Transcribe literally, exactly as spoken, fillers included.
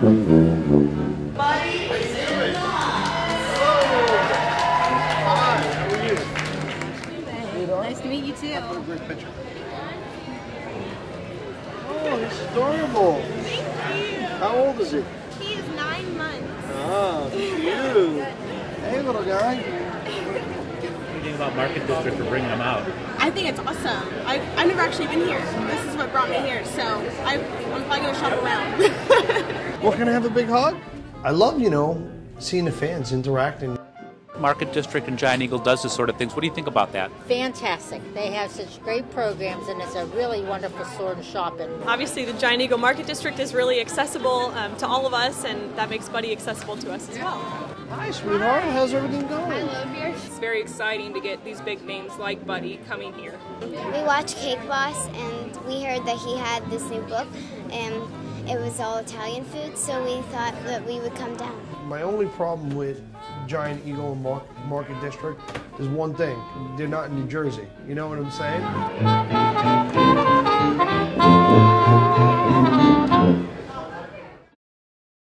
Buddy is in the house. Nice to meet you too. Have a great picture. Oh, he's adorable. Thank you. How old is he? He is nine months. Ah, cute. Hey, little guy. What do you think about Market District for bringing them out? I think it's awesome. I've, I've never actually been here. This is what brought me here, so I've, I'm probably going to shop around. We're going to have a big hug. I love, you know, seeing the fans interacting. Market District and Giant Eagle does this sort of things. What do you think about that? Fantastic. They have such great programs, and it's a really wonderful store to shop in. Obviously, the Giant Eagle Market District is really accessible um, to all of us, and that makes Buddy accessible to us as well. Hi, sweetheart. How's everything going? I love yours. It's very exciting to get these big names like Buddy coming here. We watched Cake Boss, and we heard that he had this new book, and it was all Italian food, so we thought that we would come down. My only problem with Giant Eagle and Market District is one thing: they're not in New Jersey. You know what I'm saying?